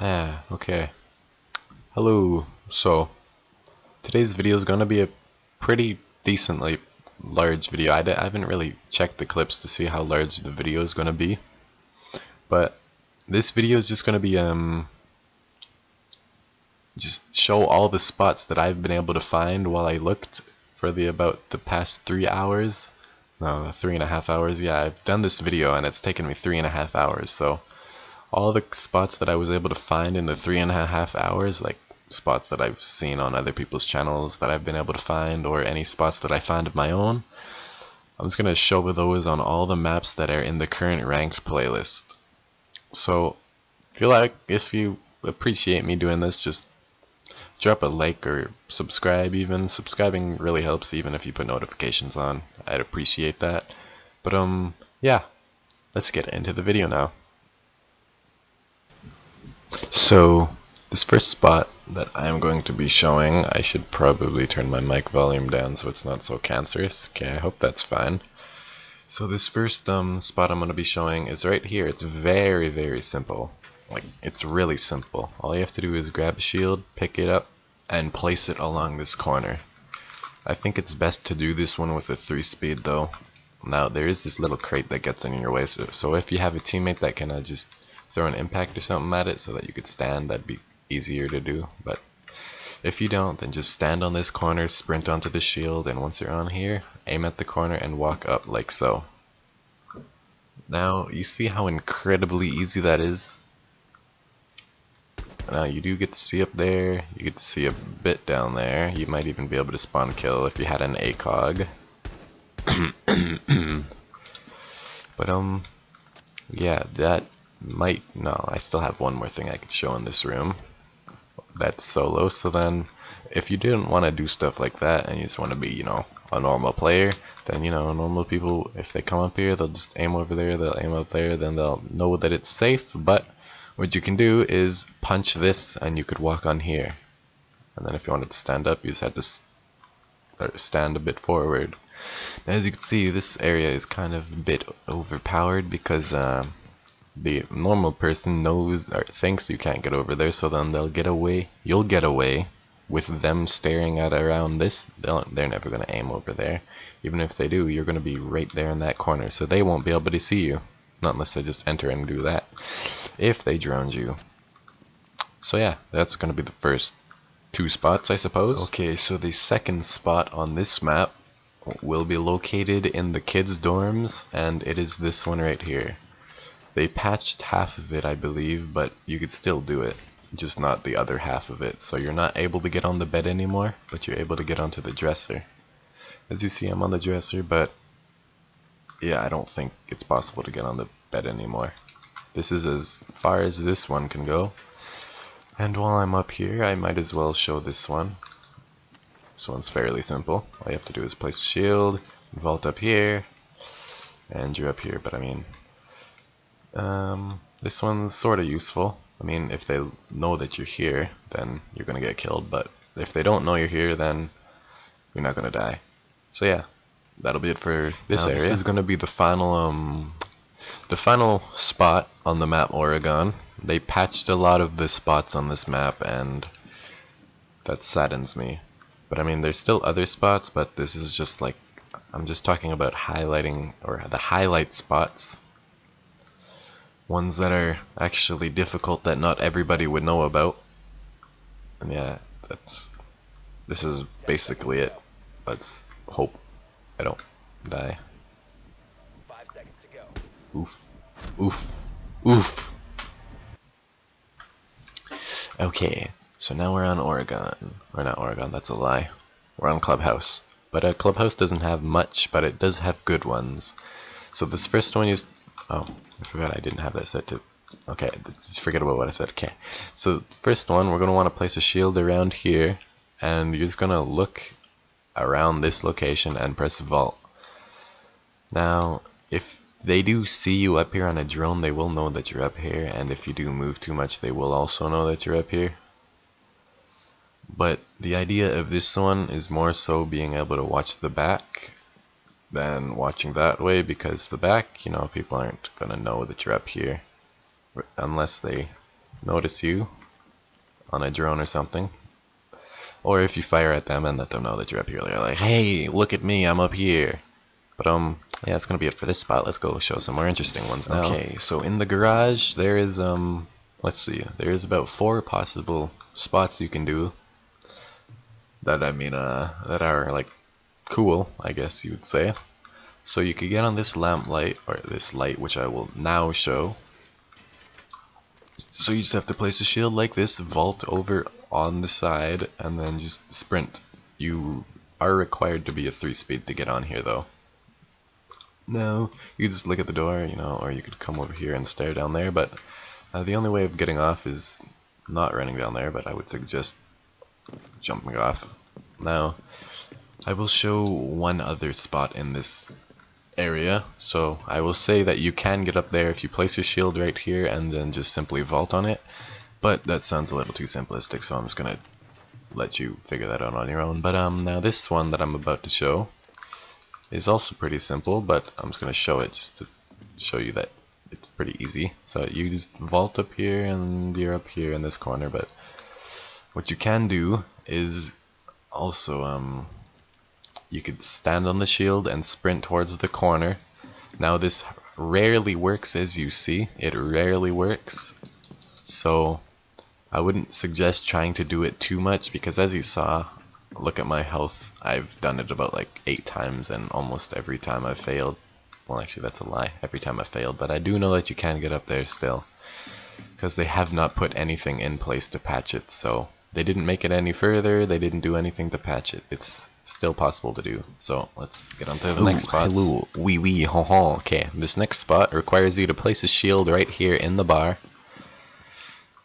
Okay. Hello. So today's video is gonna be a pretty decently large video. I haven't really checked the clips to see how large the video is gonna be, but this video is just gonna be just show all the spots that I've been able to find while I looked for about the past 3 hours. No, 3.5 hours. Yeah, I've done this video and it's taken me 3.5 hours. So all the spots that I was able to find in the 3.5 hours, like spots that I've seen on other people's channels that I've been able to find, or any spots that I found of my own, I'm just going to show those on all the maps that are in the current ranked playlist. So if you appreciate me doing this, just drop a like or subscribe. Even subscribing really helps, even if you put notifications on. I'd appreciate that. But yeah, let's get into the video now. So this first spot that I'm going to be showing, I should probably turn my mic volume down so it's not so cancerous. Okay, I hope that's fine. So this first spot I'm going to be showing is right here. It's very, very simple. Like, it's really simple. All you have to do is grab a shield, pick it up, and place it along this corner. I think it's best to do this one with a 3-speed though. Now there is this little crate that gets in your way, so if you have a teammate that can just throw an impact or something at it so that you could stand, that'd be easier to do. But if you don't, then just stand on this corner, sprint onto the shield, and once you're on here, aim at the corner and walk up like so. Now you see how incredibly easy that is? Now you do get to see up there, you get to see a bit down there, you might even be able to spawn kill if you had an ACOG. But yeah, that might, no, I still have one more thing I could show in this room. That's solo, so then if you didn't want to do stuff like that and you just want to be, you know, a normal player, then, you know, normal people, if they come up here, they'll just aim over there, they'll aim up there, then they'll know that it's safe, but what you can do is punch this and you could walk on here. And then if you wanted to stand up, you just had to stand a bit forward. Now, as you can see, this area is kind of a bit overpowered because the normal person knows or thinks you can't get over there, so then they'll get away. You'll get away with them staring at around this. They're never going to aim over there. Even if they do, you're going to be right there in that corner, so they won't be able to see you. Not unless they just enter and do that, if they drowned you. So yeah, that's going to be the first 2 spots, I suppose. Okay, so the second spot on this map will be located in the kids' dorms, and it is this one right here. They patched half of it, I believe, but you could still do it, just not the other half of it. So you're not able to get on the bed anymore, but you're able to get onto the dresser. As you see, I'm on the dresser, but yeah, I don't think it's possible to get on the bed anymore. This is as far as this one can go. And while I'm up here, I might as well show this one. This one's fairly simple. All you have to do is place a shield, vault up here, and you're up here. But I mean, this one's sort of useful. I mean, if they know that you're here, then you're going to get killed. But if they don't know you're here, then you're not going to die. So yeah. That'll be it for this area. This is going to be the final spot on the map Oregon. They patched a lot of the spots on this map, and that saddens me. But I mean, there's still other spots, but this is just like, I'm just talking about highlighting, or the highlight spots. Ones that are actually difficult that not everybody would know about. And yeah, this is basically it. Let's hope I don't die. 5 seconds to go. Oof. Oof. Oof. Okay, so now we're on Oregon. Or not Oregon, that's a lie. We're on Clubhouse. But Clubhouse doesn't have much, but it does have good ones. So this first one is... oh, I forgot I didn't have that set to... okay, just forget about what I said. Okay, so first one, we're going to want to place a shield around here. And you're just going to look around this location and press vault. Now if they do see you up here on a drone, they will know that you're up here, and if you do move too much, they will also know that you're up here. But the idea of this one is more so being able to watch the back than watching that way, because the back, you know, people aren't gonna know that you're up here unless they notice you on a drone or something. Or if you fire at them and let them know that you're up here, they're like, hey, look at me, I'm up here. But yeah, that's gonna be it for this spot. Let's go show some more interesting ones now. Okay, so in the garage there is let's see, there's about 4 possible spots you can do that that are like cool, I guess you would say. So you could get on this lamp light, or this light which I will now show. So you just have to place a shield like this, vault over on the side, and then just sprint. You are required to be a 3-speed to get on here though. No, you just look at the door, you know, or you could come over here and stare down there, but the only way of getting off is not running down there, but I would suggest jumping off. Now, I will show one other spot in this area, so I will say that you can get up there if you place your shield right here and then just simply vault on it, but that sounds a little too simplistic, so I'm just gonna let you figure that out on your own. But now this one that I'm about to show is also pretty simple, but I'm just gonna show it just to show you that it's pretty easy. So you just vault up here and you're up here in this corner, but what you can do is also you could stand on the shield and sprint towards the corner. Now this rarely works, as you see, it rarely works, so I wouldn't suggest trying to do it too much, because as you saw, look at my health, I've done it about like 8 times and almost every time I've failed. Well, actually that's a lie, every time I failed, but I do know that you can get up there still, because they have not put anything in place to patch it, so they didn't make it any further, they didn't do anything to patch it. It's still possible to do. So let's get on to the next spot. Wee wee ho ho. Okay, this next spot requires you to place a shield right here in the bar,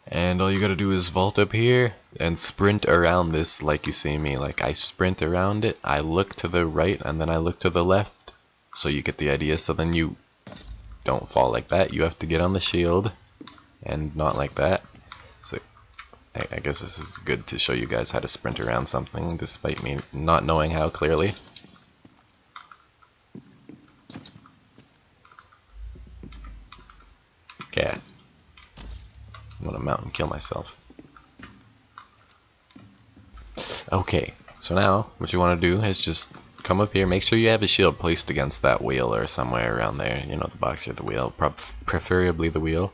and all you gotta do is vault up here and sprint around this like you see me. Like, I sprint around it, I look to the right, and then I look to the left. So you get the idea. So then you don't fall like that, you have to get on the shield and not like that. So I guess this is good to show you guys how to sprint around something, despite me not knowing how clearly. Okay. I'm gonna mount and kill myself. Okay, so now what you want to do is just come up here, make sure you have a shield placed against that wheel or somewhere around there, you know, the box or the wheel, preferably the wheel.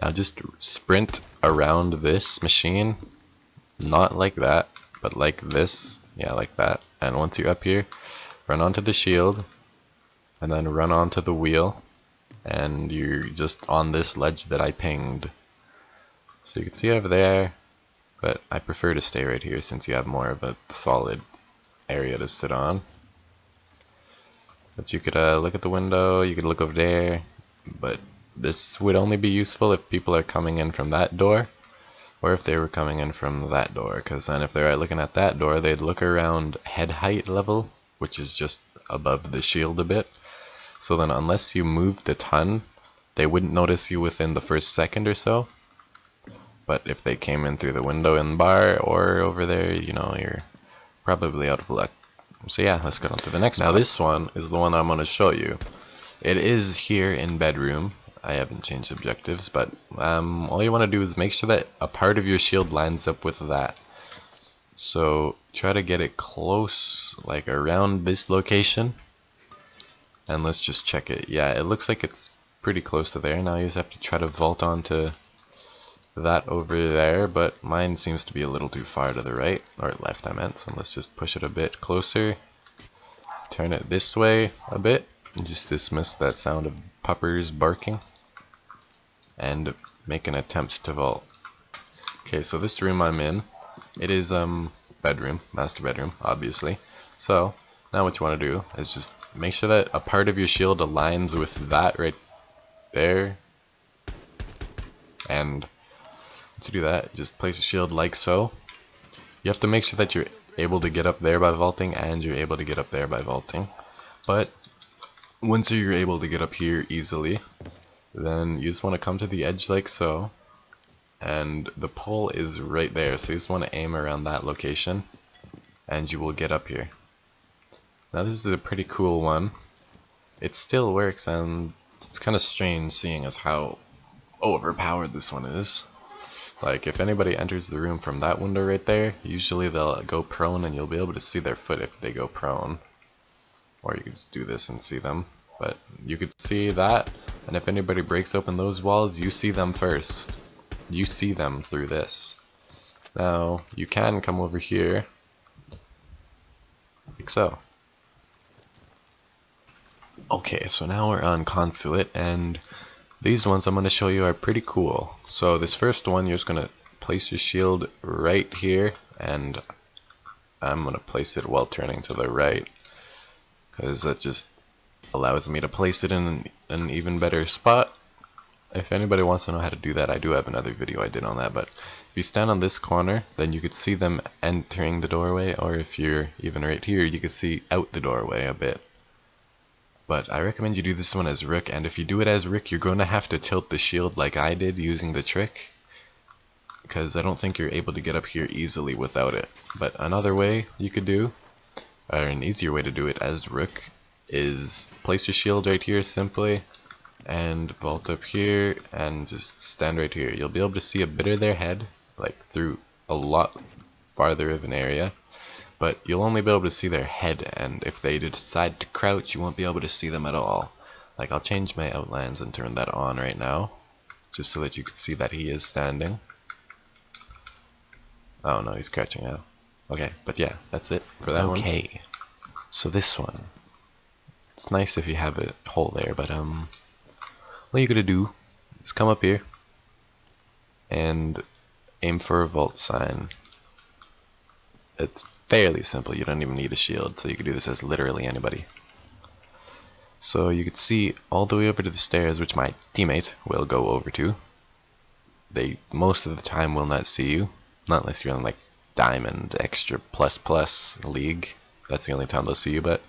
Now just sprint around this machine, not like that, but like this, yeah, like that. And once you're up here, run onto the shield, and then run onto the wheel, and you're just on this ledge that I pinged. So you can see over there, but I prefer to stay right here since you have more of a solid area to sit on. But you could look at the window, you could look over there, but this would only be useful if people are coming in from that door, or if they were coming in from that door, because then if they're looking at that door, they'd look around head height level, which is just above the shield a bit. So then unless you moved a ton, they wouldn't notice you within the first second or so. But if they came in through the window in the bar or over there, you know, you're probably out of luck. So yeah, let's get on to the next one. Now this one is the one I'm going to show you. It is here in bedroom. I haven't changed objectives, but all you want to do is make sure that a part of your shield lines up with that. So try to get it close, like around this location, and let's just check it. Yeah, it looks like it's pretty close to there. Now you just have to try to vault onto that over there, but mine seems to be a little too far to the right, or left I meant, so let's just push it a bit closer, turn it this way a bit, and just dismiss that sound of puppers barking, and make an attempt to vault. Okay, so this room I'm in, it is bedroom, master bedroom, obviously. So now what you want to do is just make sure that a part of your shield aligns with that right there, and to do that, just place your shield like so. You have to make sure that you're able to get up there by vaulting, and you're able to get up there by vaulting, but once you're able to get up here easily, then you just want to come to the edge like so, and the pole is right there, so you just want to aim around that location and you will get up here. Now this is a pretty cool one. It still works, and it's kind of strange seeing as how overpowered this one is. Like, if anybody enters the room from that window right there, usually they'll go prone and you'll be able to see their foot if they go prone. Or you can just do this and see them. But you could see that, and if anybody breaks open those walls, you see them first. You see them through this. Now, you can come over here, like so. Okay, so now we're on Consulate, and these ones I'm going to show you are pretty cool. So this first one, you're just going to place your shield right here, and I'm going to place it while turning to the right, because that just allows me to place it in an even better spot. If anybody wants to know how to do that, I do have another video I did on that, but if you stand on this corner, then you could see them entering the doorway, or if you're even right here, you could see out the doorway a bit. But I recommend you do this one as Rook, and if you do it as Rook, you're going to have to tilt the shield like I did using the trick, because I don't think you're able to get up here easily without it. But another way you could do, or an easier way to do it as Rook, is place your shield right here simply, and vault up here, and just stand right here. You'll be able to see a bit of their head, like through a lot farther of an area, but you'll only be able to see their head, and if they decide to crouch, you won't be able to see them at all. Like, I'll change my outlines and turn that on right now, just so that you can see that he is standing. Oh no, he's crouching now. Okay, but yeah, that's it for that one. Okay, so this one. It's nice if you have a hole there, but what you're gonna do is come up here and aim for a vault sign. It's fairly simple, you don't even need a shield, so you can do this as literally anybody. So you could see all the way over to the stairs, which my teammate will go over to. They most of the time will not see you, not unless you're on like Diamond Extra ++ League. That's the only time they'll see you, but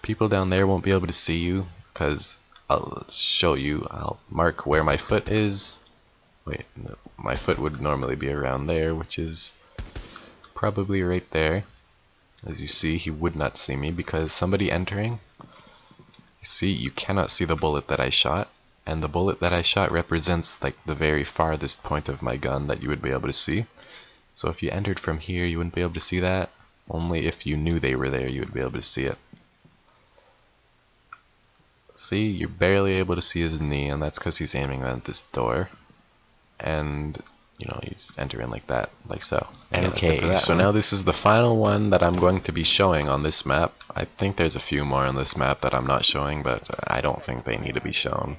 people down there won't be able to see you, because I'll show you, I'll mark where my foot is. Wait, no, my foot would normally be around there, which is probably right there. As you see, he would not see me, because somebody entering, you see, you cannot see the bullet that I shot, and the bullet that I shot represents like the very farthest point of my gun that you would be able to see. So if you entered from here, you wouldn't be able to see that. Only if you knew they were there, you would be able to see it. See, you're barely able to see his knee, and that's because he's aiming at this door. And, you know, he's entering like that, like so. And okay, so now this is the final one that I'm going to be showing on this map. I think there's a few more on this map that I'm not showing, but I don't think they need to be shown,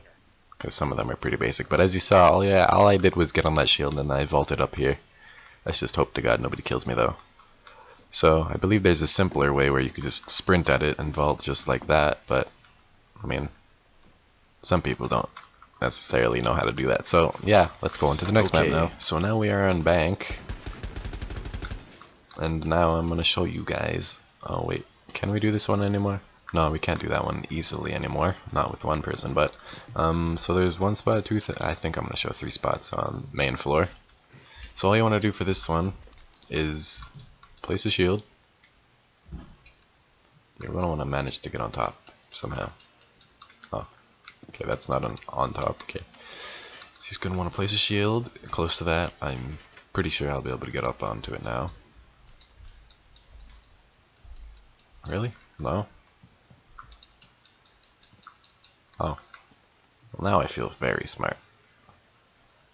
because some of them are pretty basic. But as you saw, all I did was get on that shield, and I vaulted up here. Let's just hope to God nobody kills me, though. So, I believe there's a simpler way where you could just sprint at it and vault just like that, but I mean, some people don't necessarily know how to do that. So yeah, let's go on to the next map now. So now we are on Bank, and now I'm gonna show you guys. Oh wait, can we do this one anymore? No, we can't do that one easily anymore. Not with one person, but so there's one spot, I think I'm gonna show three spots on main floor. So all you want to do for this one is place a shield. You're gonna want to manage to get on top somehow. Okay, that's not an on top. Okay, she's gonna want to place a shield close to that. I'm pretty sure I'll be able to get up onto it now. Really? No? Oh. Well, now I feel very smart.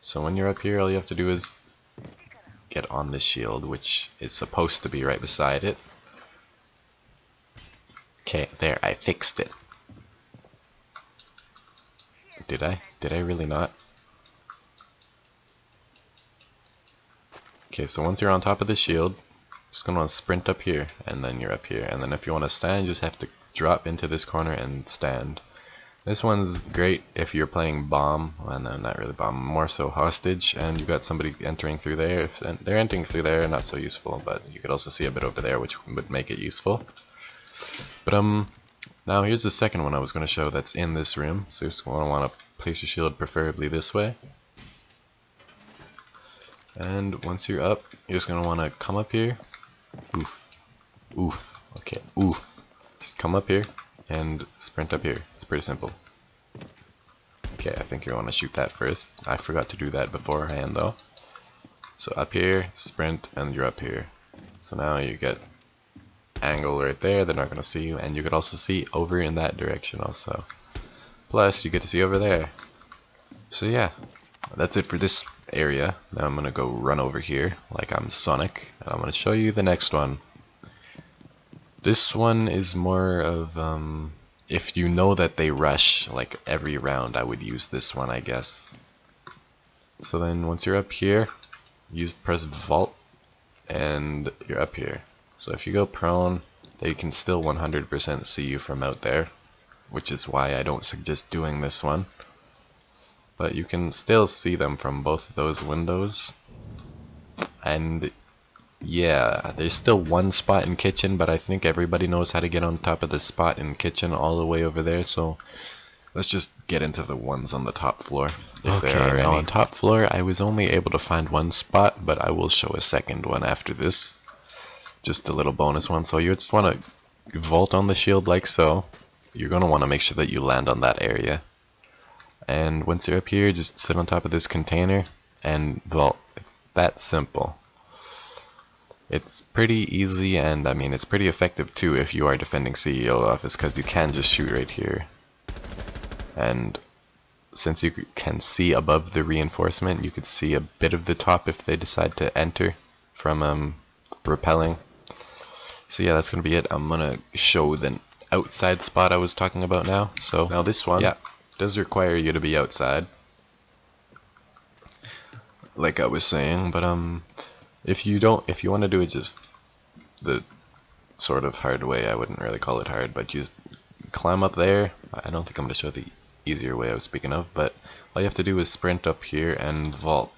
So when you're up here, all you have to do is get on this shield, which is supposed to be right beside it. Okay, there, I fixed it. Did I? Did I really not? Okay, so once you're on top of the shield, just gonna want to sprint up here, and then you're up here, and then if you want to stand, you just have to drop into this corner and stand. This one's great if you're playing bomb, well no, not really bomb, more so hostage, and you got somebody entering through there. If they're entering through there, not so useful, but you could also see a bit over there, which would make it useful. But now here's the second one I was going to show that's in this room, so you're just going to want to place your shield preferably this way. And once you're up, you're just going to want to come up here. Oof. Oof. Okay, oof. Just come up here and sprint up here. It's pretty simple. Okay, I think you want to shoot that first. I forgot to do that beforehand though. So up here, sprint, and you're up here. So now you get angle right there, they're not going to see you, and you could also see over in that direction also. Plus, you get to see over there. So yeah, that's it for this area. Now I'm going to go run over here like I'm Sonic, and I'm going to show you the next one. This one is more of, if you know that they rush, like every round, I would use this one, I guess. So then once you're up here, press vault, and you're up here. So if you go prone, they can still 100% see you from out there, which is why I don't suggest doing this one. But you can still see them from both of those windows. And yeah, there's still one spot in kitchen, but I think everybody knows how to get on top of the spot in kitchen all the way over there, so let's just get into the ones on the top floor, if there are any. Now on top floor, I was only able to find one spot, but I will show a second one after this. Just a little bonus one. So you just want to vault on the shield like so. You're going to want to make sure that you land on that area. And once you're up here, just sit on top of this container and vault. It's that simple. It's pretty easy, and I mean, it's pretty effective too if you are defending CEO office, because you can just shoot right here. And since you can see above the reinforcement, you could see a bit of the top if they decide to enter from repelling. So yeah, that's gonna be it. I'm gonna show the outside spot I was talking about now. So now this one, yeah, does require you to be outside, like I was saying. But if you want to do it just the sort of hard way, I wouldn't really call it hard, but just climb up there. I don't think I'm gonna show the easier way I was speaking of, but all you have to do is sprint up here and vault,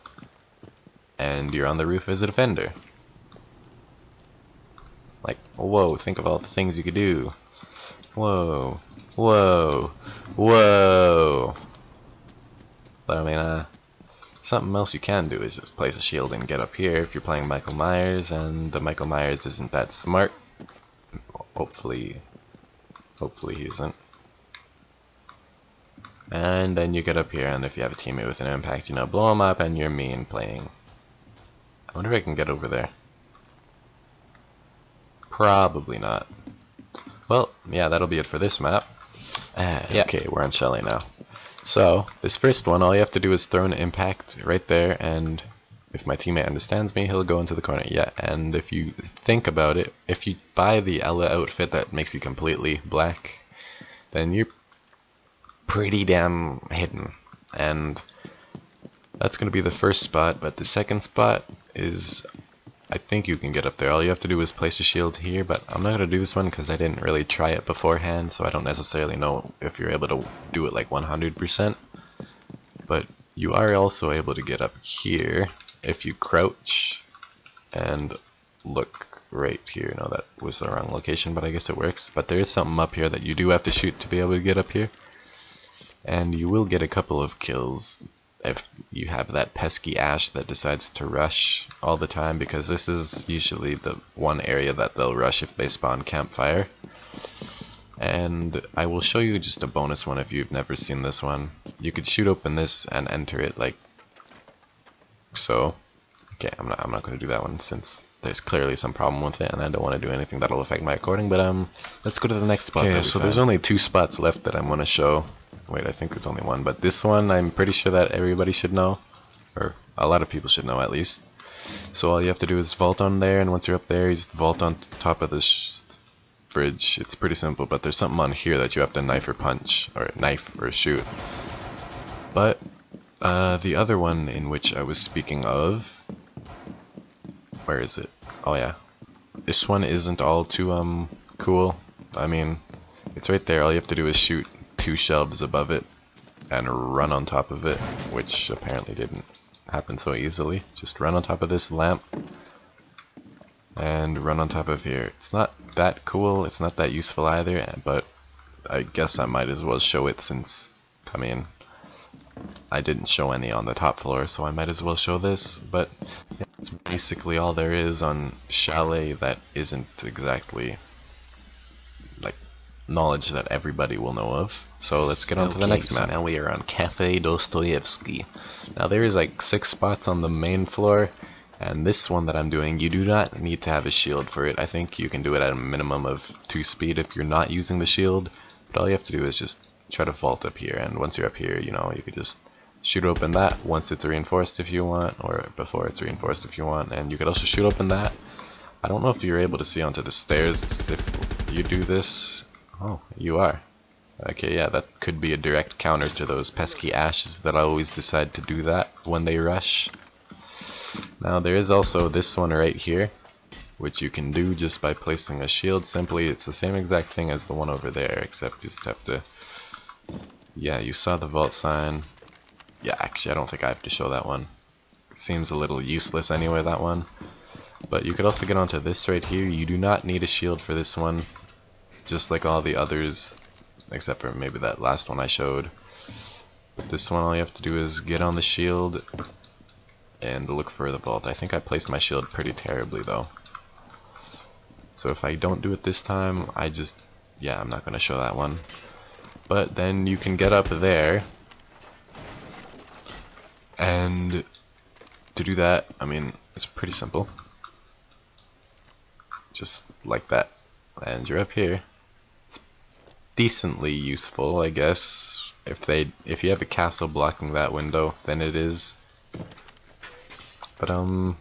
and you're on the roof as a defender. Like, whoa, think of all the things you could do. Whoa, whoa, whoa. But I mean, something else you can do is just place a shield and get up here if you're playing Michael Myers, and the Michael Myers isn't that smart. Hopefully he isn't. And then you get up here, and if you have a teammate with an impact, you know, blow him up, and you're mean playing. I wonder if I can get over there. Probably not. Well, yeah, that'll be it for this map. Yeah. Okay, we're on Shelly now. So, this first one, all you have to do is throw an impact right there, and if my teammate understands me, he'll go into the corner. Yeah, and if you think about it, if you buy the Ella outfit that makes you completely black, then you're pretty damn hidden. And that's going to be the first spot, but the second spot is, I think you can get up there. All you have to do is place a shield here, but I'm not going to do this one because I didn't really try it beforehand, so I don't necessarily know if you're able to do it like 100%. But you are also able to get up here if you crouch and look right here. No, that was the wrong location, but I guess it works. But there is something up here that you do have to shoot to be able to get up here. And you will get a couple of kills if you have that pesky Ash that decides to rush all the time, because this is usually the one area that they'll rush if they spawn campfire. And I will show you just a bonus one if you've never seen this one. You could shoot open this and enter it like so. Okay, I'm not going to do that one since there's clearly some problem with it, and I don't want to do anything that'll affect my recording. But let's go to the next spot. Okay, so there's only two spots left that I'm going to show. Wait, I think it's only one, but this one I'm pretty sure that everybody should know, or a lot of people should know at least. So all you have to do is vault on there, and once you're up there, you just vault on top of this fridge. It's pretty simple, but there's something on here that you have to knife or shoot. But the other one in which I was speaking of, where is it? Oh yeah, this one isn't all too cool. I mean, it's right there. All you have to do is shoot two shelves above it and run on top of it, which apparently didn't happen so easily. Just run on top of this lamp and run on top of here. It's not that cool, it's not that useful either, but I guess I might as well show it since, I mean, I didn't show any on the top floor, so I might as well show this. But that's basically all there is on Chalet that isn't exactly like knowledge that everybody will know of. So let's get on to the next map. Now we are on Kafe Dostoyevsky. Now there is like 6 spots on the main floor, And this one that I'm doing, you do not need to have a shield for it. I think you can do it at a minimum of 2 speed if you're not using the shield, but all you have to do is just try to vault up here, and once you're up here, you know, you could just shoot open that once it's reinforced if you want, or before it's reinforced if you want, and you could also shoot open that. I don't know if you're able to see onto the stairs if you do this. Oh, you are. Okay, yeah, that could be a direct counter to those pesky ashes that I always decide to do that when they rush. Now there is also this one right here, which you can do just by placing a shield simply. It's the same exact thing as the one over there, except you just have to... Yeah, you saw the vault sign. Yeah, actually I don't think I have to show that one. It seems a little useless anyway, that one. But you could also get onto this right here. You do not need a shield for this one, just like all the others, except for maybe that last one I showed. But this one, all you have to do is get on the shield and look for the vault. I think I placed my shield pretty terribly though. So if I don't do it this time, I just, yeah, I'm not going to show that one. But then you can get up there, and to do that, I mean, it's pretty simple. Just like that, and you're up here. It's decently useful, I guess. If you have a castle blocking that window, then it is. But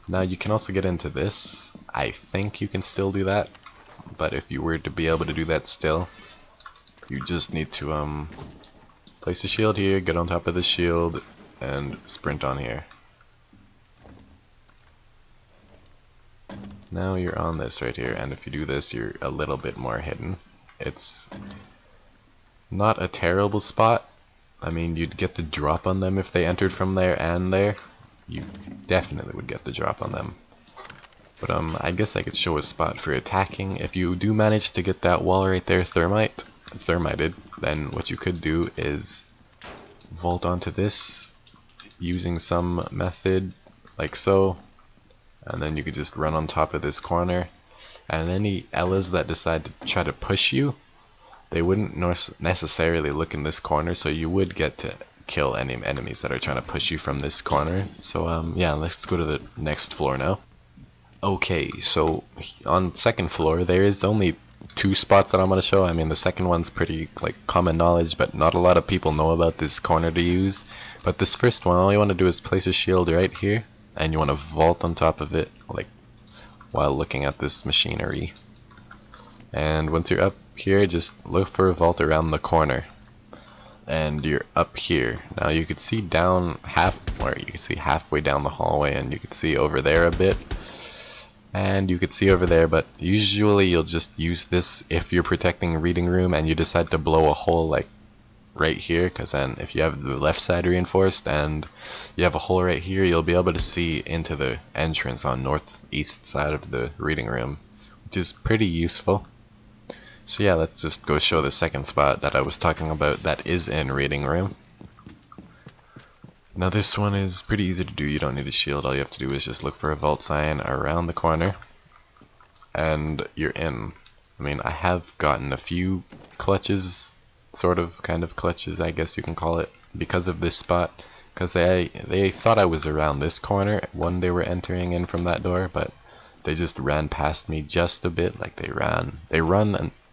now you can also get into this. I think you can still do that, but if you were to be able to do that still, you just need to place a shield here, get on top of the shield, and sprint on here. Now you're on this right here, and if you do this, you're a little bit more hidden. It's not a terrible spot. I mean, you'd get the drop on them if they entered from there and there. You definitely would get the drop on them. But I guess I could show a spot for attacking. If you do manage to get that wall right there thermited, then what you could do is vault onto this using some method like so. And then you could just run on top of this corner, and any Ellas that decide to try to push you, they wouldn't necessarily look in this corner, so you would get to kill any enemies that are trying to push you from this corner. So yeah, let's go to the next floor now. Okay, so on second floor there is only 2 spots that I'm going to show. I mean, the second one's pretty like common knowledge, but not a lot of people know about this corner to use. But this first one, all you want to do is place a shield right here, and you want to vault on top of it, like while looking at this machinery. And once you're up here, just look for a vault around the corner, and you're up here. Now you could see halfway down the hallway, and you could see over there a bit, and you could see over there. But usually you'll just use this if you're protecting a reading room and you decide to blow a hole like right here, because then if you have the left side reinforced and you have a hole right here, you'll be able to see into the entrance on northeast side of the reading room, which is pretty useful. So yeah, let's just go show the second spot that I was talking about that is in reading room. Now this one is pretty easy to do. You don't need a shield. All you have to do is just look for a vault sign around the corner, and you're in. I mean, I have gotten a few clutches, kind of clutches I guess you can call it, because of this spot, because they thought I was around this corner when they were entering in from that door, but they just ran past me just a bit. Like they run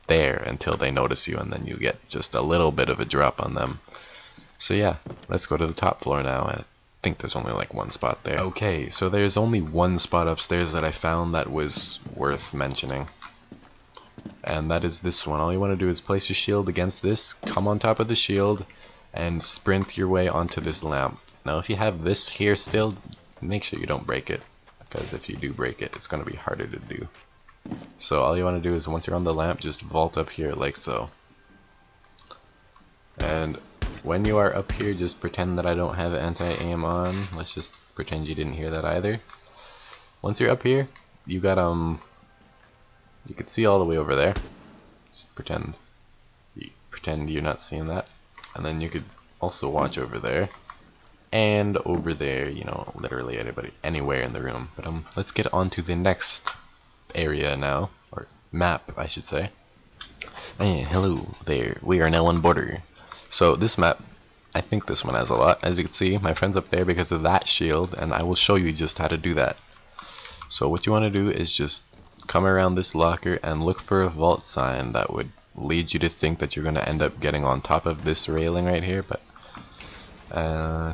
there until they notice you, and then you get just a little bit of a drop on them. So yeah, let's go to the top floor now, and I think there's only like 1 spot there. Okay, so there's only 1 spot upstairs that I found that was worth mentioning, and that is this one. All you want to do is place your shield against this, come on top of the shield, and sprint your way onto this lamp. Now if you have this here still, make sure you don't break it, because if you do break it, it's going to be harder to do. So all you want to do is, once you're on the lamp, just vault up here like so. And when you are up here, just pretend that I don't have anti-aim on. Let's just pretend you didn't hear that either. Once you're up here, you got you can see all the way over there. Just pretend you're not seeing that, and then you could also watch over there and over there. You know, literally anybody, anywhere in the room. But let's get on to the next area now, or map, I should say. And hello there. We are now on border. So this map, I think this one has a lot. As you can see, my friend's up there because of that shield, and I will show you just how to do that. So what you want to do is just come around this locker and look for a vault sign that would lead you to think that you're going to end up getting on top of this railing right here.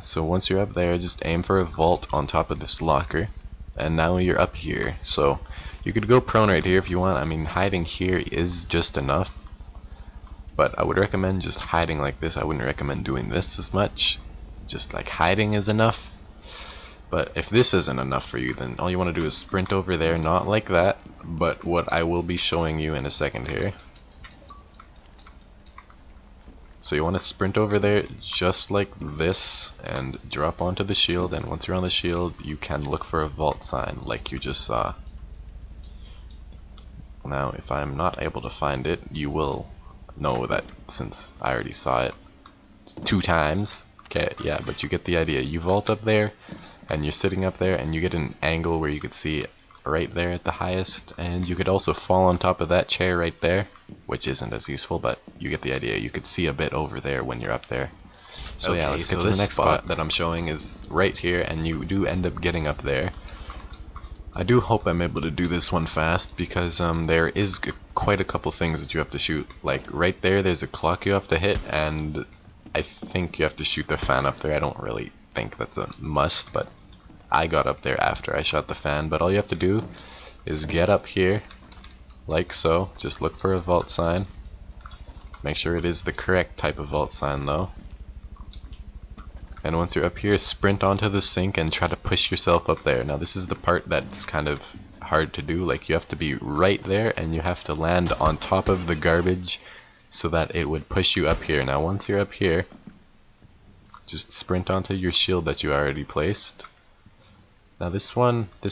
So once you're up there, just aim for a vault on top of this locker. And now you're up here, so you could go prone right here if you want. I mean, hiding here is just enough, but I would recommend just hiding like this. I wouldn't recommend doing this as much. Just like hiding is enough. But if this isn't enough for you, then all you want to do is sprint over there, not like that, but what I will be showing you in a second here. So you want to sprint over there just like this and drop onto the shield, and once you're on the shield you can look for a vault sign like you just saw. Now if I'm not able to find it, you will know that since I already saw it 2 times. Okay, yeah, but you get the idea. You vault up there and you're sitting up there and you get an angle where you could see right there at the highest, and you could also fall on top of that chair right there, which isn't as useful, but you get the idea. You could see a bit over there when you're up there. So okay, yeah, let's get to the next spot that I'm showing is right here, and you do end up getting up there. I do hope I'm able to do this one fast, because there is quite a couple things that you have to shoot. Like right there, there's a clock you have to hit, and I think you have to shoot the fan up there. I don't really think that's a must, but I got up there after I shot the fan. But all you have to do is get up here like so, just look for a vault sign. Make sure it is the correct type of vault sign though. And once you're up here, sprint onto the sink and try to push yourself up there. Now this is the part that's kind of hard to do. Like you have to be right there and you have to land on top of the garbage so that it would push you up here. Now once you're up here, just sprint onto your shield that you already placed. Now this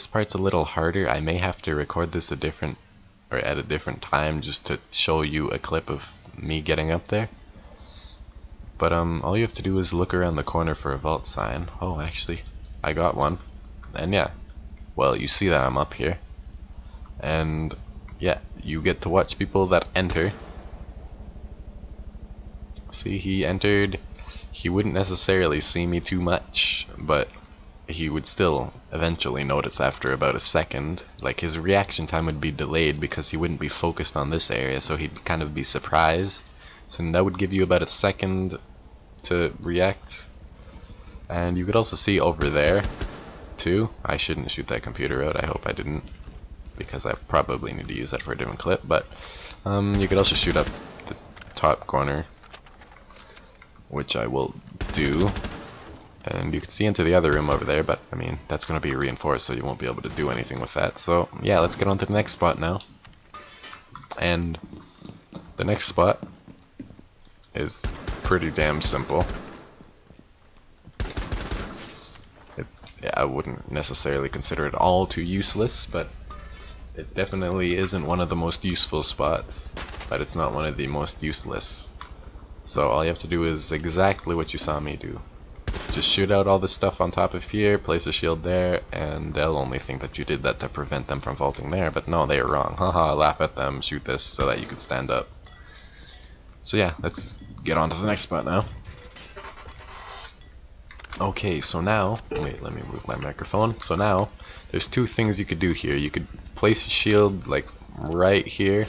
part's a little harder. I may have to record this at a different time just to show you a clip of me getting up there. But all you have to do is look around the corner for a vault sign. Oh, actually, I got one. And yeah, well, you see that I'm up here. And yeah, you get to watch people that enter. See, he entered. He wouldn't necessarily see me too much, but he would still eventually notice after about a second. Like his reaction time would be delayed because he wouldn't be focused on this area, so he'd kind of be surprised. So that would give you about a second to react. And you could also see over there too. I shouldn't shoot that computer out, I hope I didn't, because I probably need to use that for a different clip. But you could also shoot up the top corner, which I will do. And you can see into the other room over there, but I mean, that's going to be reinforced, so you won't be able to do anything with that. So yeah, let's get on to the next spot now. And the next spot is pretty damn simple. I wouldn't necessarily consider it all too useless, but it definitely isn't one of the most useful spots, but it's not one of the most useless. So all you have to do is exactly what you saw me do. Just shoot out all the stuff on top of here, place a shield there, and they'll only think that you did that to prevent them from vaulting there, but no, they are wrong. Haha, laugh at them, shoot this so that you can stand up. So yeah, let's get on to the next spot now. Okay, so now, wait, let me move my microphone. So now, there's 2 things you could do here. You could place a shield, like, right here,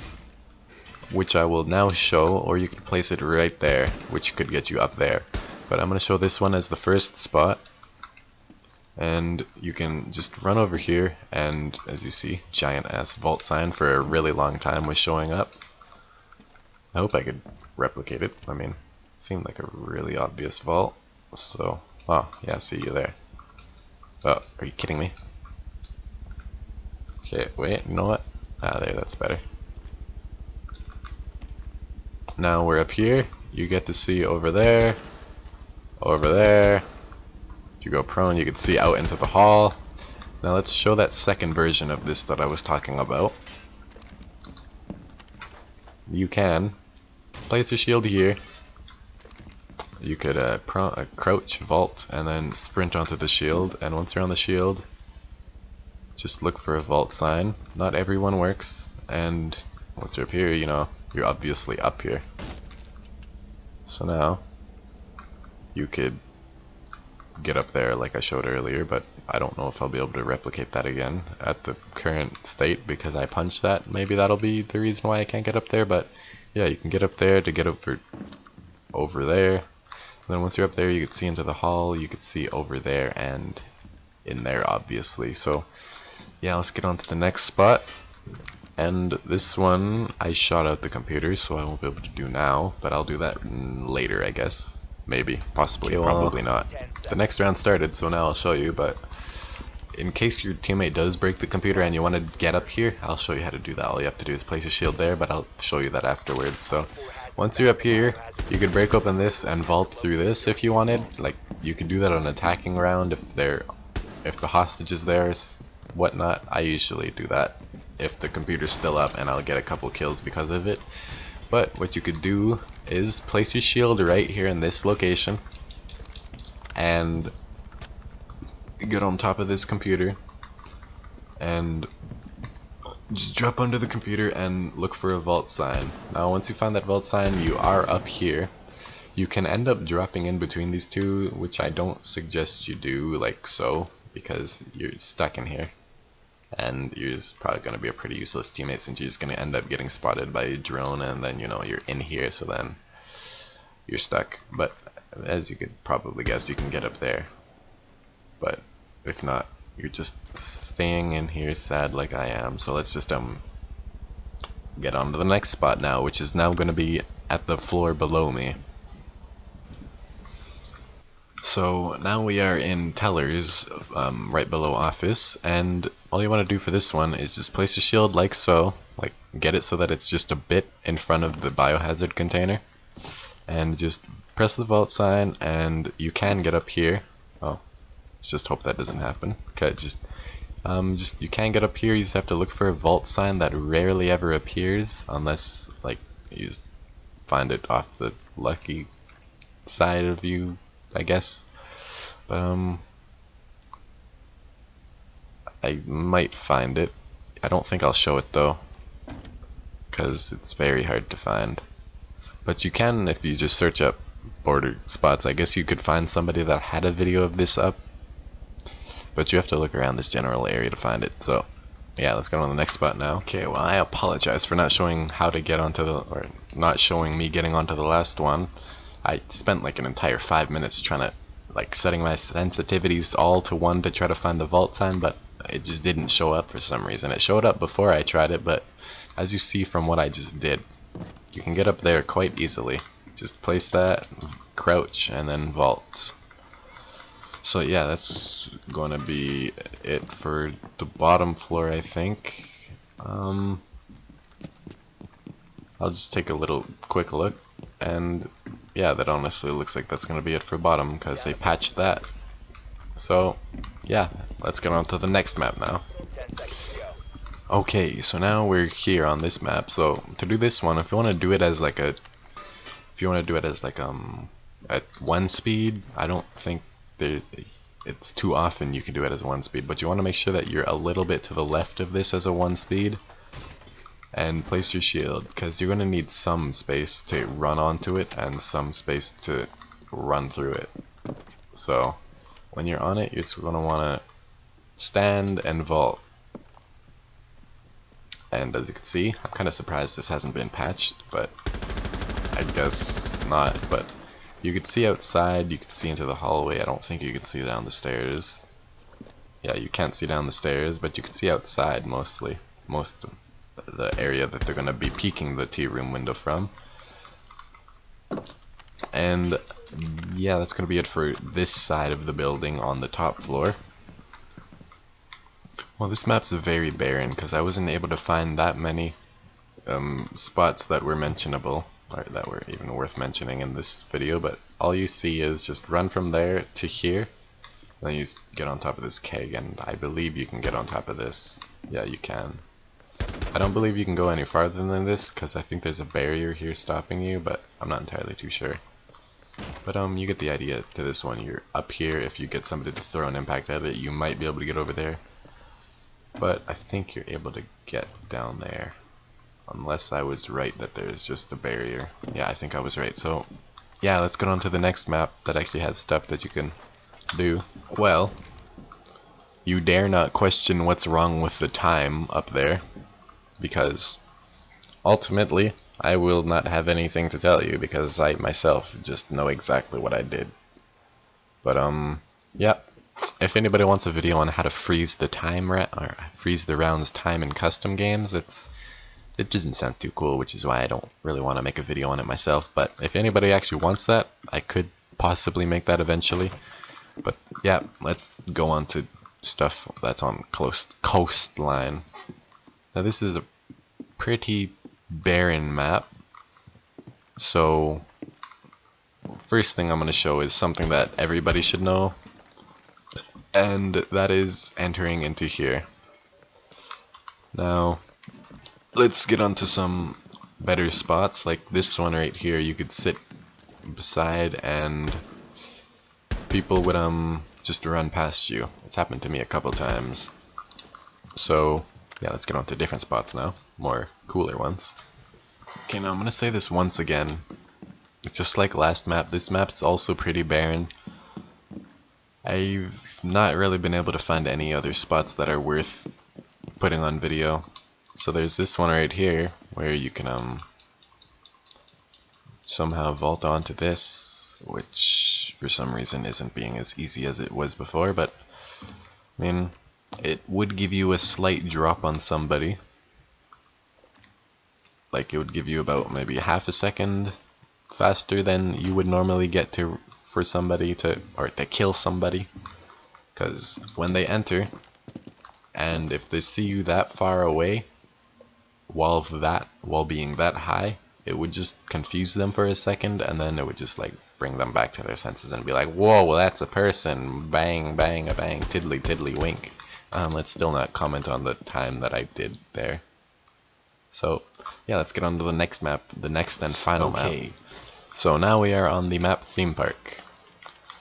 which I will now show, or you could place it right there, which could get you up there. But I'm going to show this one as the first spot, and you can just run over here, and as you see, giant ass vault sign for a really long time was showing up. I hope I could replicate it. I mean, it seemed like a really obvious vault, so, oh yeah, see you there. Oh, are you kidding me? Okay, wait, you know what? Ah, there, that's better. Now we're up here, you get to see over there. Over there, if you go prone, you can see out into the hall. Now let's show that second version of this that I was talking about. You can place your shield here. You could crouch, vault, and then sprint onto the shield. And once you're on the shield, just look for a vault sign. Not everyone works. And once you're up here, you know, you're obviously up here. So now, you could get up there like I showed earlier, but I don't know if I'll be able to replicate that again at the current state because I punched that. Maybe that'll be the reason why I can't get up there, but yeah, you can get up there to get over there. And then once you're up there, you can see into the hall, you can see over there and in there, obviously. So yeah, let's get on to the next spot. And this one, I shot out the computer, so I won't be able to do now, but I'll do that later, I guess. Maybe, possibly, well, probably not. The next round started, so now I'll show you, but in case your teammate does break the computer and you want to get up here, I'll show you how to do that. All you have to do is place a shield there, but I'll show you that afterwards. So once you're up here, you could break open this and vault through this if you wanted. Like, you could do that on an attacking round if the hostage is there, whatnot. I usually do that if the computer's still up and I'll get a couple kills because of it. But what you could do is place your shield right here in this location and get on top of this computer and just drop under the computer and look for a vault sign. Now once you find that vault sign, you are up here. You can end up dropping in between these two, which I don't suggest you do, like so, because you're stuck in here and you're just probably going to be a pretty useless teammate since you're just going to end up getting spotted by a drone, and then you know you're in here, so then you're stuck. But as you could probably guess, you can get up there, but if not, you're just staying in here sad like I am. So let's just get on to the next spot now, which is now going to be at the floor below me. So now we are in Teller's, right below office, and all you want to do for this one is just place your shield like so, like get it so that it's just a bit in front of the biohazard container, and just press the vault sign, and you can get up here. Oh, let's just hope that doesn't happen. Okay, just you can get up here. You just have to look for a vault sign that rarely ever appears unless like you just find it off the lucky side of you, I guess. But I might find it. I don't think I'll show it though, because it's very hard to find. But you can, if you just search up border spots, I guess you could find somebody that had a video of this up, but you have to look around this general area to find it. So yeah, let's go on to the next spot now. Okay, well, I apologize for not showing how to get onto the, or not showing me getting onto the last one. I spent like an entire 5 minutes trying to, like, setting my sensitivities all to one to try to find the vault sign, but it just didn't show up for some reason. It showed up before I tried it, but as you see from what I just did, you can get up there quite easily. Just place that, crouch, and then vault. So yeah, that's going to be it for the bottom floor, I think. I'll just take a little quick look, and yeah, that honestly looks like that's going to be it for bottom, because they patched that. So yeah, let's get on to the next map now. Okay, so now we're here on this map. So to do this one, if you want to do it as like at one speed, I don't think it's too often you can do it as one speed, but you want to make sure that you're a little bit to the left of this as a one speed, and place your shield, because you're going to need some space to run onto it and some space to run through it. So when you're on it, you're just going to want to stand and vault. And as you can see, I'm kind of surprised this hasn't been patched, but I guess not. But you could see outside, you could see into the hallway. I don't think you could see down the stairs. Yeah, you can't see down the stairs, but you can see outside mostly, most of them, the area that they're going to be peeking the tea room window from. And yeah, that's going to be it for this side of the building on the top floor. Well, this map's very barren because I wasn't able to find that many spots that were mentionable, or that were even worth mentioning in this video, but all you see is just run from there to here, and then you get on top of this keg, and I believe you can get on top of this. Yeah, you can. I don't believe you can go any farther than this because I think there's a barrier here stopping you, but I'm not entirely too sure. But you get the idea to this one. You're up here. If you get somebody to throw an impact at it, you might be able to get over there. But I think you're able to get down there. Unless I was right that there's just a barrier. Yeah, I think I was right. So yeah, let's get on to the next map that actually has stuff that you can do. Well, You dare not question what's wrong with the time up there, because ultimately I will not have anything to tell you, because I myself just know exactly what I did. But yeah, if anybody wants a video on how to freeze the time or freeze the round's time in custom games, it doesn't sound too cool, which is why I don't really want to make a video on it myself. But if anybody actually wants that, I could possibly make that eventually. But yeah, let's go on to stuff that's on coastline. Now this is a pretty barren map, so first thing I'm going to show is something that everybody should know, and that is entering into here. Now let's get onto some better spots, like this one right here. You could sit beside and people would just run past you. It's happened to me a couple times. So yeah, let's get on to different spots now, more cooler ones. Okay, now I'm gonna say this once again, it's just like last map, this map's also pretty barren. I've not really been able to find any other spots that are worth putting on video. So there's this one right here where you can somehow vault onto this, which for some reason isn't being as easy as it was before, but I mean, it would give you a slight drop on somebody. Like, it would give you about maybe half a second faster than you would normally get to for somebody to, or to kill somebody, because when they enter and if they see you that far away while being that high, it would just confuse them for a second, and then it would just like bring them back to their senses and be like, whoa, well, that's a person, bang bang a bang, tiddly tiddly wink. Let's still not comment on the time that I did there. So yeah, let's get on to the next map, the next and final map. So now we are on the map theme park.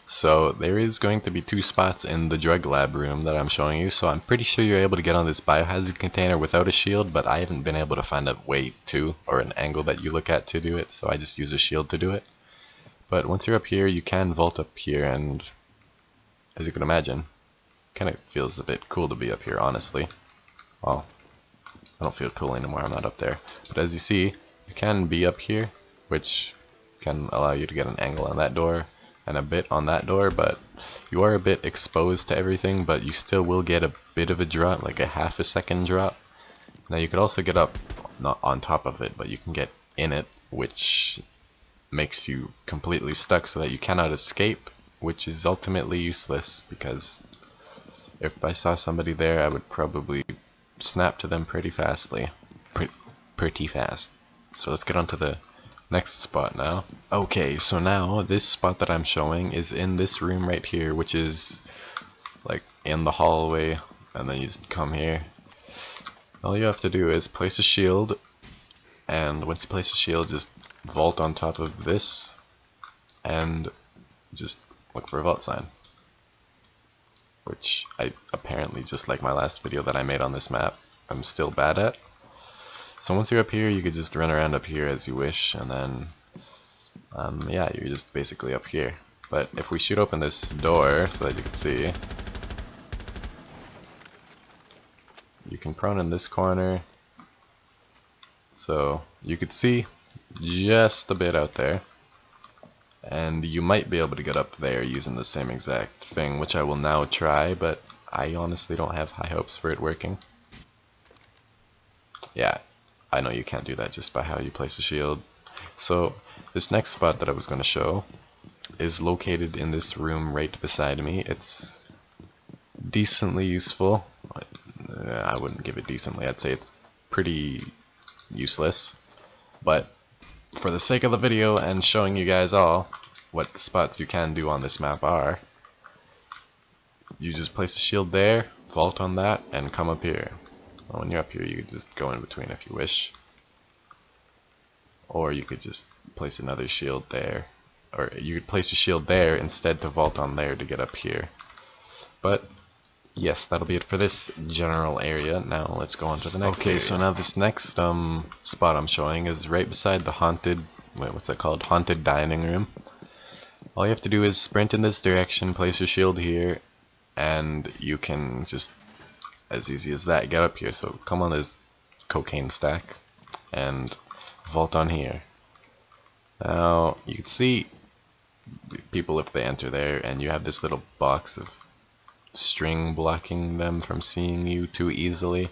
So there is going to be two spots in the drug lab room that I'm showing you, so I'm pretty sure you're able to get on this biohazard container without a shield, but I haven't been able to find a way to, or an angle that you look at to do it, so I just use a shield to do it. But once you're up here, you can vault up here, and as you can imagine, kind of feels a bit cool to be up here, honestly. Well, I don't feel cool anymore, I'm not up there. But as you see, you can be up here, which can allow you to get an angle on that door, and a bit on that door, but you are a bit exposed to everything, but you still will get a bit of a drop, like a half a second drop. Now you could also get up, not on top of it, but you can get in it, which makes you completely stuck so that you cannot escape, which is ultimately useless, because if I saw somebody there, I would probably snap to them pretty fastly, pretty fast. So let's get on to the next spot now. Okay, so now this spot that I'm showing is in this room right here, which is like in the hallway, and then you just come here. All you have to do is place a shield, and once you place a shield, just vault on top of this and just look for a vault sign, which I apparently, just like my last video that I made on this map, I'm still bad at. So once you're up here, you could just run around up here as you wish, and then yeah, you're just basically up here. But if we shoot open this door so that you can see, you can prone in this corner, so you could see just a bit out there, and you might be able to get up there using the same exact thing, which I will now try, but I honestly don't have high hopes for it working. Yeah, I know you can't do that just by how you place a shield. So this next spot that I was going to show is located in this room right beside me. It's decently useful. I wouldn't give it decently, I'd say it's pretty useless, but for the sake of the video and showing you guys all what the spots you can do on this map are, you just place a shield there, vault on that, and come up here. When you're up here, you could just go in between if you wish, or you could just place another shield there, or you could place a shield there instead to vault on there to get up here. But yes, that'll be it for this general area. Now let's go on to the next area. So now this next spot I'm showing is right beside the haunted dining room. All you have to do is sprint in this direction, place your shield here, and you can just, as easy as that, get up here. So come on this cocaine stack and vault on here. Now you can see people if they enter there, and you have this little box of string blocking them from seeing you too easily.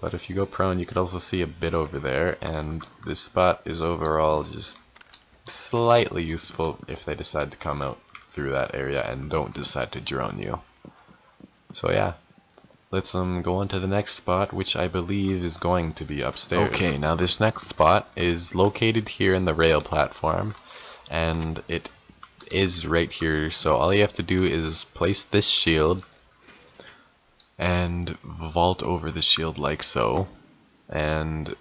But if you go prone, you could also see a bit over there, and this spot is overall just slightly useful if they decide to come out through that area and don't decide to drone you. So yeah, let's go on to the next spot, which I believe is going to be upstairs. Okay, now this next spot is located here in the rail platform, and it is right here. So all you have to do is place this shield and vault over the shield like so, and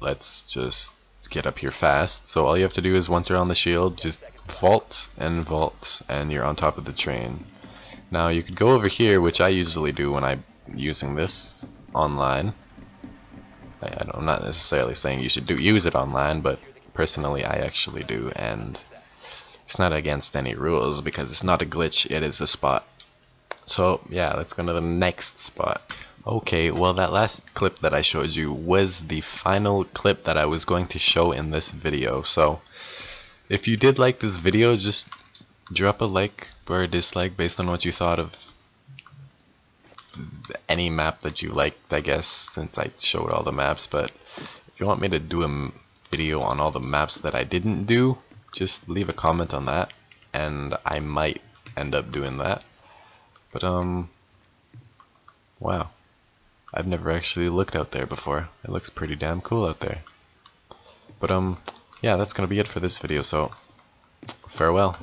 let's just get up here fast. So all you have to do is, once you're on the shield, just vault, and you're on top of the train. Now you could go over here, which I usually do when I'm using this online. I'm not necessarily saying you should use it online, but personally I actually do, and it's not against any rules because it's not a glitch, it is a spot. So yeah, let's go to the next spot. Okay, well that last clip that I showed you was the final clip that I was going to show in this video. So if you did like this video, just drop a like or a dislike based on what you thought of any map that you liked, I guess, since I showed all the maps. But if you want me to do a video on all the maps that I didn't do, just leave a comment on that, and I might end up doing that. But wow, I've never actually looked out there before. It looks pretty damn cool out there. But yeah, that's gonna be it for this video, so farewell.